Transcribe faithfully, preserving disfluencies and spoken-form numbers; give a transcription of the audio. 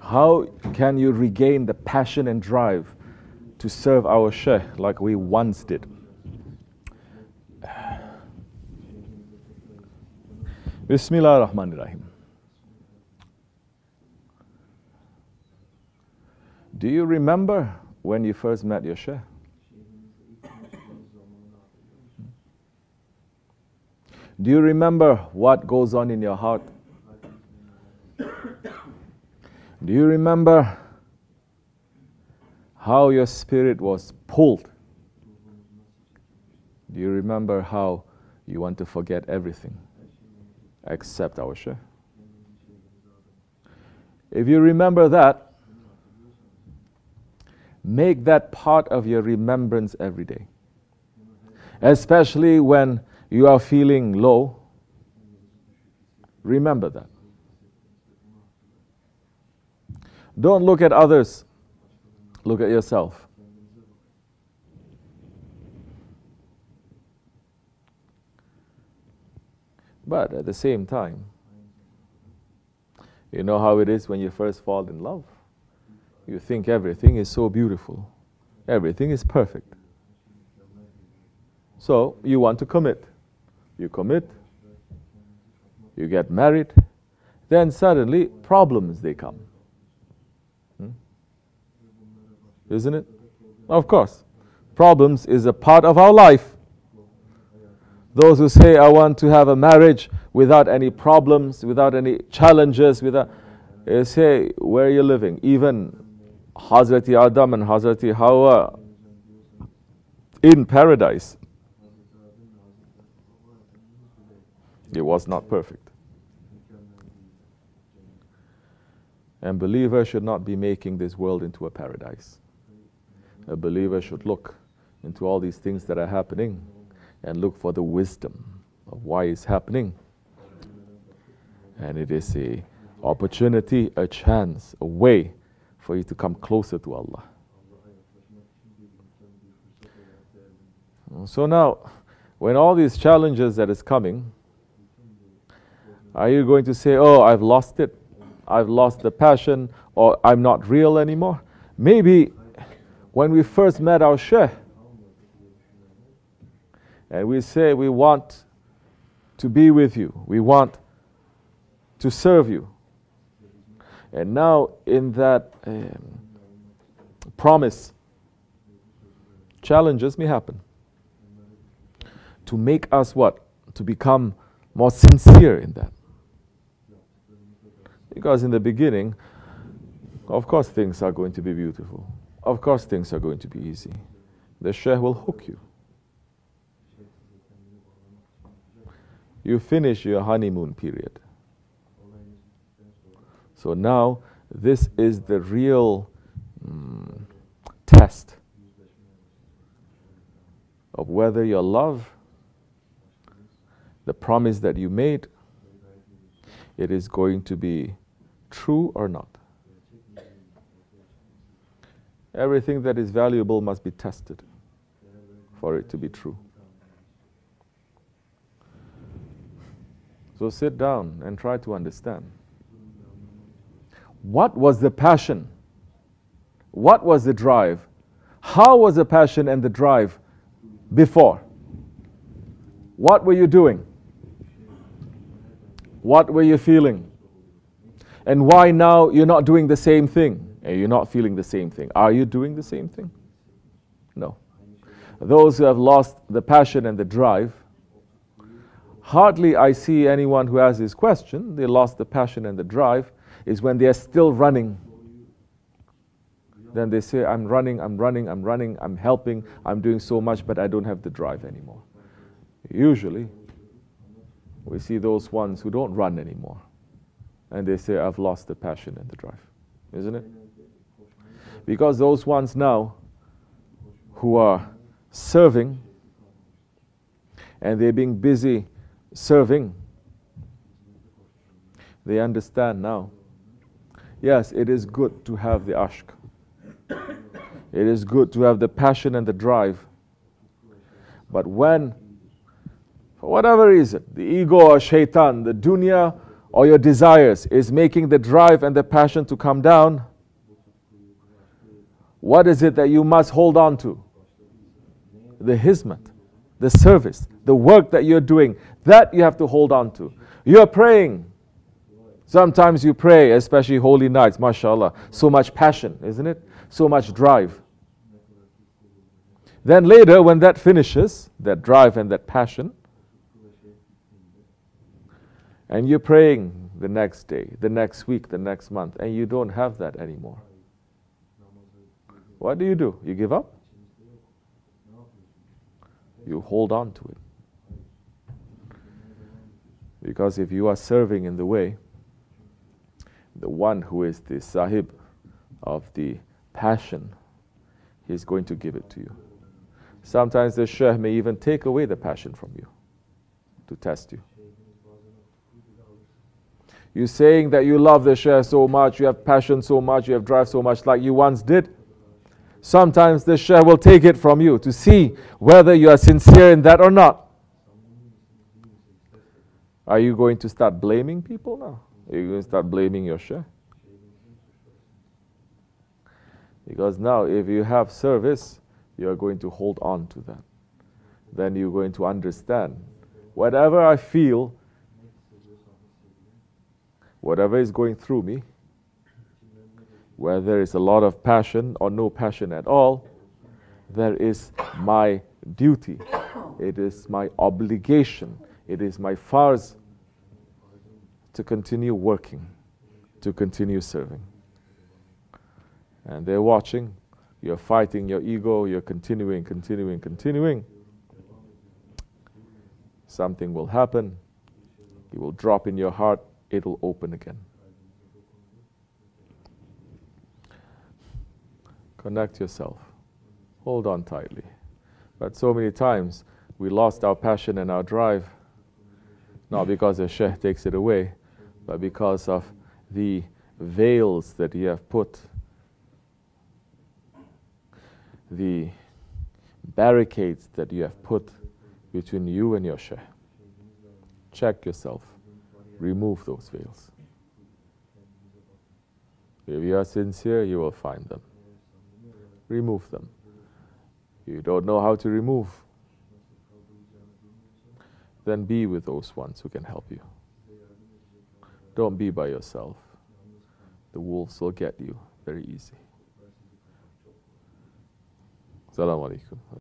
How can you regain the passion and drive to serve our Sheikh like we once did? Bismillahirrahmanirrahim. Do you remember when you first met your Sheikh? Do you remember what goes on in your heart? Do you remember how your spirit was pulled? Do you remember how you want to forget everything except our Sheikh? If you remember that, make that part of your remembrance every day. Especially when you are feeling low, remember that. Don't look at others, look at yourself. But at the same time, you know how it is when you first fall in love. You think everything is so beautiful, everything is perfect. So you want to commit. You commit, you get married, then suddenly problems they come. Hmm? Isn't it? Of course. Problems is a part of our life. Those who say, I want to have a marriage without any problems, without any challenges, without, they say, where are you living? Even Hazrati Adam and Hazrati Hawa in paradise, it was not perfect. And believer should not be making this world into a paradise. A believer should look into all these things that are happening and look for the wisdom of why it's happening. And it is a opportunity, a chance, a way for you to come closer to Allah. So now, when all these challenges that is coming, are you going to say, oh, I've lost it, I've lost the passion, or I'm not real anymore? Maybe when we first met our Sheikh, and we say, we want to be with you, we want to serve you. And now in that um, promise, challenges may happen. To make us what? To become more sincere in that. Because in the beginning, of course things are going to be beautiful. Of course things are going to be easy. The Sheikh will hook you. You finish your honeymoon period. So now, this is the real mm, test of whether your love, the promise that you made, it is going to be true or not. Everything that is valuable must be tested for it to be true. So sit down and try to understand. What was the passion? What was the drive? How was the passion and the drive before? What were you doing? What were you feeling? And why now you're not doing the same thing? And you're not feeling the same thing. Are you doing the same thing? No. Those who have lost the passion and the drive, hardly I see anyone who has this question. They lost the passion and the drive is when they are still running. Then they say, I'm running, I'm running, I'm running, I'm helping, I'm doing so much, but I don't have the drive anymore. Usually, we see those ones who don't run anymore. And they say, I've lost the passion and the drive. Isn't it? Because those ones now who are serving, and they're being busy serving, they understand now. Yes, it is good to have the ashq. It is good to have the passion and the drive. But when, for whatever reason, the ego or shaitan, the dunya, or your desires is making the drive and the passion to come down, what is it that you must hold on to? The hizmat, the service, the work that you're doing, that you have to hold on to. You're praying. Sometimes you pray, especially holy nights, mashallah, so much passion, isn't it? So much drive. Then later, when that finishes, that drive and that passion, and you're praying the next day, the next week, the next month, and you don't have that anymore. What do you do? You give up? You hold on to it. Because if you are serving in the way, the one who is the sahib of the passion, he is going to give it to you. Sometimes the sheikh may even take away the passion from you to test you. You're saying that you love the sheikh so much, you have passion so much, you have drive so much like you once did. Sometimes the sheikh will take it from you to see whether you are sincere in that or not. Are you going to start blaming people now? Are you going to start blaming your sheikh? Because now if you have service, you are going to hold on to that. Then you're going to understand. Whatever I feel, whatever is going through me, whether it's a lot of passion or no passion at all, there is my duty. It is my obligation. It is my farz to continue working, to continue serving. And they're watching, you're fighting your ego, you're continuing, continuing, continuing. Something will happen, it will drop in your heart, it will open again. Connect yourself, hold on tightly. But so many times we lost our passion and our drive, not because the sheikh takes it away, but because of the veils that you have put, the barricades that you have put between you and your sheikh. Check yourself. Remove those veils. If you are sincere, you will find them. Remove them. You don't know how to remove, then be with those ones who can help you. Don't be by yourself. The wolves will get you very easy. Assalamu alaikum.